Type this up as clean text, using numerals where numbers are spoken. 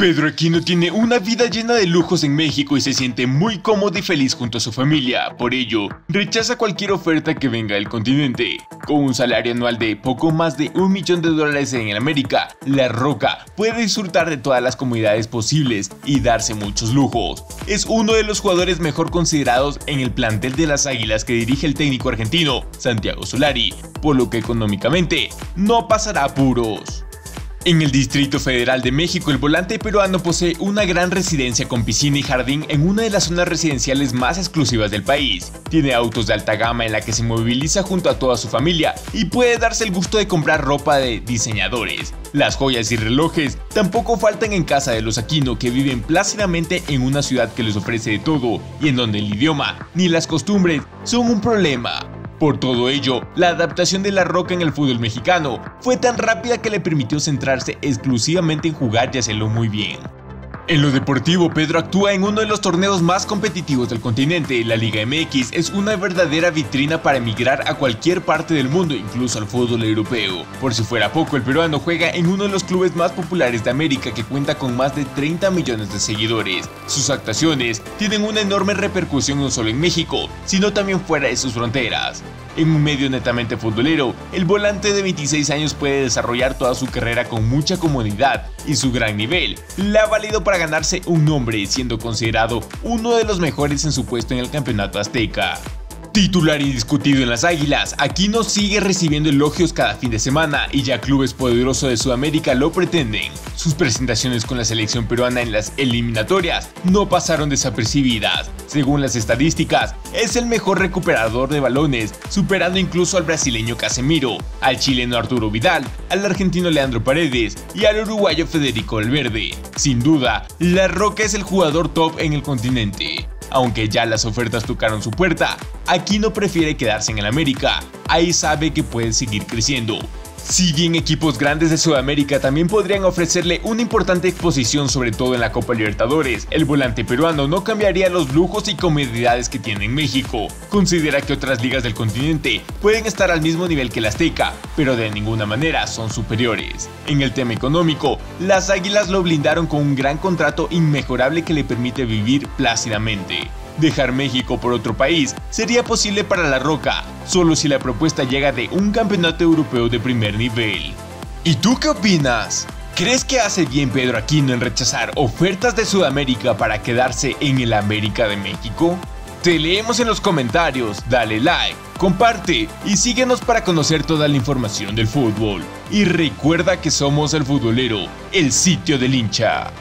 Pedro Aquino tiene una vida llena de lujos en México y se siente muy cómodo y feliz junto a su familia. Por ello, rechaza cualquier oferta que venga del continente. Con un salario anual de poco más de $1 millón en América, La Roca puede disfrutar de todas las comodidades posibles y darse muchos lujos. Es uno de los jugadores mejor considerados en el plantel de las Águilas que dirige el técnico argentino Santiago Solari, por lo que económicamente no pasará apuros. En el Distrito Federal de México, el volante peruano posee una gran residencia con piscina y jardín en una de las zonas residenciales más exclusivas del país. Tiene autos de alta gama en la que se moviliza junto a toda su familia y puede darse el gusto de comprar ropa de diseñadores. Las joyas y relojes tampoco faltan en casa de los Aquino, que viven plácidamente en una ciudad que les ofrece de todo y en donde el idioma ni las costumbres son un problema. Por todo ello, la adaptación de La Roca en el fútbol mexicano fue tan rápida que le permitió centrarse exclusivamente en jugar y hacerlo muy bien. En lo deportivo, Pedro actúa en uno de los torneos más competitivos del continente. La Liga MX es una verdadera vitrina para emigrar a cualquier parte del mundo, incluso al fútbol europeo. Por si fuera poco, el peruano juega en uno de los clubes más populares de América, que cuenta con más de 30 millones de seguidores. Sus actuaciones tienen una enorme repercusión no solo en México, sino también fuera de sus fronteras. En un medio netamente futbolero, el volante de 26 años puede desarrollar toda su carrera con mucha comodidad, y su gran nivel la ha valido para ganarse un nombre, siendo considerado uno de los mejores en su puesto en el campeonato azteca. Titular indiscutido en las Águilas, Aquino sigue recibiendo elogios cada fin de semana y ya clubes poderosos de Sudamérica lo pretenden. Sus presentaciones con la selección peruana en las eliminatorias no pasaron desapercibidas. Según las estadísticas, es el mejor recuperador de balones, superando incluso al brasileño Casemiro, al chileno Arturo Vidal, al argentino Leandro Paredes y al uruguayo Federico Valverde. Sin duda, La Roca es el jugador top en el continente. Aunque ya las ofertas tocaron su puerta, Aquino prefiere quedarse en el América. Ahí sabe que puede seguir creciendo. Si bien equipos grandes de Sudamérica también podrían ofrecerle una importante exposición, sobre todo en la Copa Libertadores, el volante peruano no cambiaría los lujos y comodidades que tiene en México. Considera que otras ligas del continente pueden estar al mismo nivel que la Azteca, pero de ninguna manera son superiores. En el tema económico, las Águilas lo blindaron con un gran contrato inmejorable que le permite vivir plácidamente. Dejar México por otro país sería posible para La Roca, solo si la propuesta llega de un campeonato europeo de primer nivel. ¿Y tú qué opinas? ¿Crees que hace bien Pedro Aquino en rechazar ofertas de Sudamérica para quedarse en el América de México? Te leemos en los comentarios, dale like, comparte y síguenos para conocer toda la información del fútbol. Y recuerda que somos El Futbolero, el sitio del hincha.